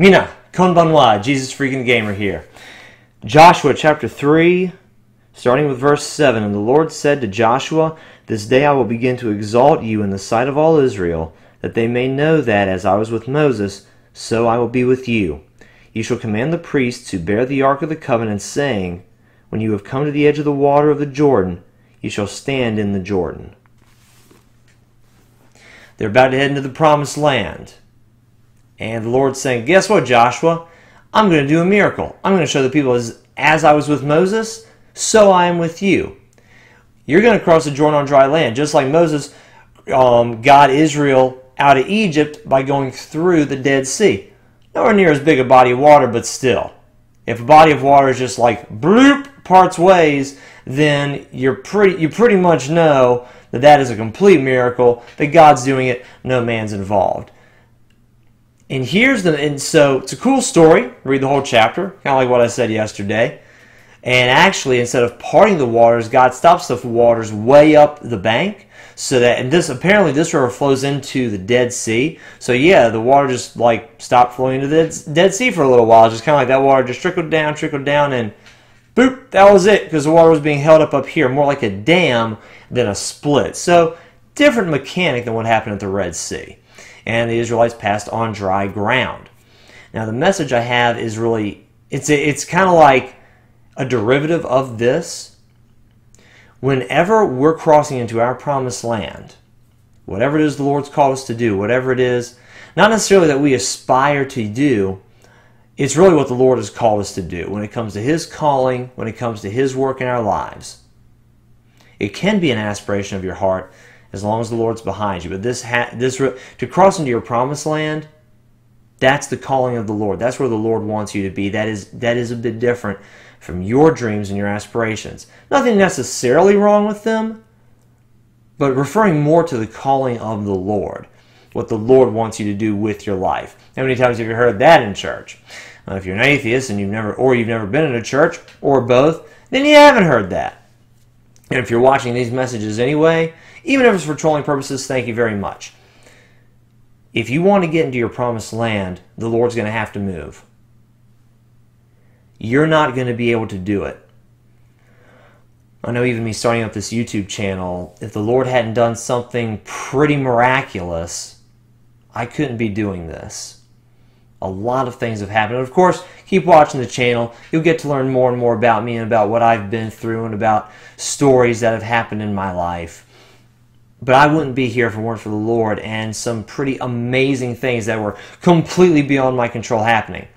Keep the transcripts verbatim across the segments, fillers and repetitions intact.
Mina, konbanwa, Jesus freaking Gamer here. Joshua chapter three, starting with verse seven. And the Lord said to Joshua, This day I will begin to exalt you in the sight of all Israel, that they may know that as I was with Moses, so I will be with you. You shall command the priests who bear the Ark of the Covenant, saying, When you have come to the edge of the water of the Jordan, you shall stand in the Jordan. They're about to head into the Promised Land. And the Lord's saying, guess what, Joshua? I'm going to do a miracle. I'm going to show the people as, as I was with Moses, so I am with you. You're going to cross the Jordan on dry land, just like Moses um, got Israel out of Egypt by going through the Dead Sea. Nowhere near as big a body of water, but still. If a body of water is just like, bloop, parts ways, then you're pretty, you pretty much know that that is a complete miracle, that God's doing it, no man's involved. And here's the, and so it's a cool story. Read the whole chapter, kind of like what I said yesterday. And actually, instead of parting the waters, God stops the waters way up the bank, so that, and this, apparently this river flows into the Dead Sea. So yeah, the water just like stopped flowing into the Dead Sea for a little while. Just kind of like that water just trickled down, trickled down, and boop, that was it, because the water was being held up up here, more like a dam than a split. So different mechanic than what happened at the Red Sea. And the Israelites passed on dry ground. Now the message I have is really, it's, it's kind of like a derivative of this. Whenever we're crossing into our Promised Land, whatever it is the Lord's called us to do, whatever it is, not necessarily that we aspire to do, it's really what the Lord has called us to do when it comes to His calling, when it comes to His work in our lives. It can be an aspiration of your heart, as long as the Lord's behind you. But this, ha this to cross into your Promised Land, that's the calling of the Lord. That's where the Lord wants you to be. That is, that is a bit different from your dreams and your aspirations. Nothing necessarily wrong with them, but referring more to the calling of the Lord, what the Lord wants you to do with your life. How many times have you heard that in church? Now, if you're an atheist and you've never, or you've never been in a church, or both, then you haven't heard that. And if you're watching these messages anyway, even if it's for trolling purposes, thank you very much. If you want to get into your Promised Land, the Lord's going to have to move. You're not going to be able to do it. I know even me starting up this YouTube channel, if the Lord hadn't done something pretty miraculous, I couldn't be doing this. A lot of things have happened. And of course, keep watching the channel. You'll get to learn more and more about me and about what I've been through and about stories that have happened in my life. But I wouldn't be here if it weren't for the Lord and some pretty amazing things that were completely beyond my control happening.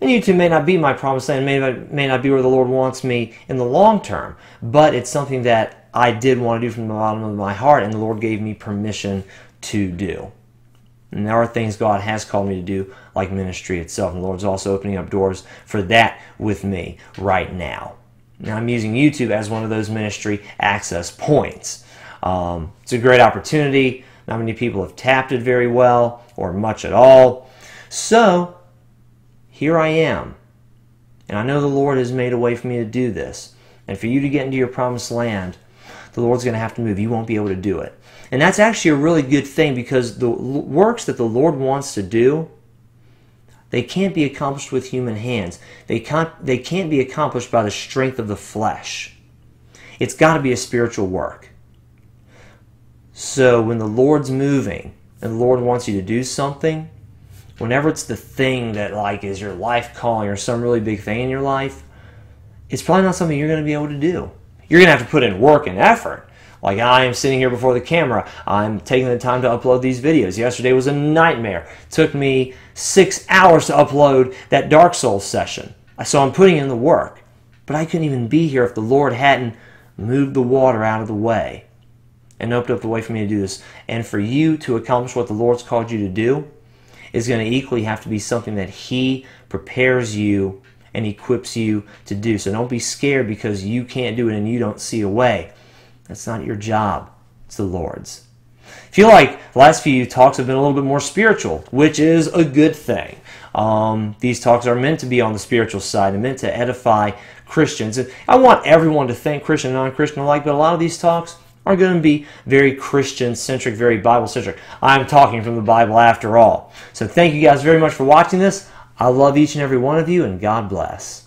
And YouTube may not be my Promised Land, may, may not be where the Lord wants me in the long term, but it's something that I did want to do from the bottom of my heart, and the Lord gave me permission to do. And there are things God has called me to do, like ministry itself, and the Lord's also opening up doors for that with me right now. Now I'm using YouTube as one of those ministry access points. Um, it's a great opportunity. Not many people have tapped it very well or much at all. So here I am. And I know the Lord has made a way for me to do this. And for you to get into your Promised Land, the Lord's going to have to move. You won't be able to do it. And that's actually a really good thing, because the works that the Lord wants to do, they can't be accomplished with human hands. They can't, they can't be accomplished by the strength of the flesh. It's got to be a spiritual work. So when the Lord's moving and the Lord wants you to do something, whenever it's the thing that like is your life calling or some really big thing in your life, it's probably not something you're going to be able to do. You're going to have to put in work and effort. Like I am sitting here before the camera. I'm taking the time to upload these videos. Yesterday was a nightmare. It took me six hours to upload that Dark Souls session. So I'm putting in the work. But I couldn't even be here if the Lord hadn't moved the water out of the way and opened up the way for me to do this. And for you to accomplish what the Lord's called you to do is going to equally have to be something that He prepares you and equips you to do. So don't be scared because you can't do it and you don't see a way. That's not your job. It's the Lord's. I feel like the last few talks have been a little bit more spiritual, which is a good thing. Um, these talks are meant to be on the spiritual side and meant to edify Christians. And I want everyone to think, Christian and non-Christian alike, but a lot of these talks are going to be very Christian-centric, very Bible-centric. I'm talking from the Bible after all. So thank you guys very much for watching this. I love each and every one of you, and God bless.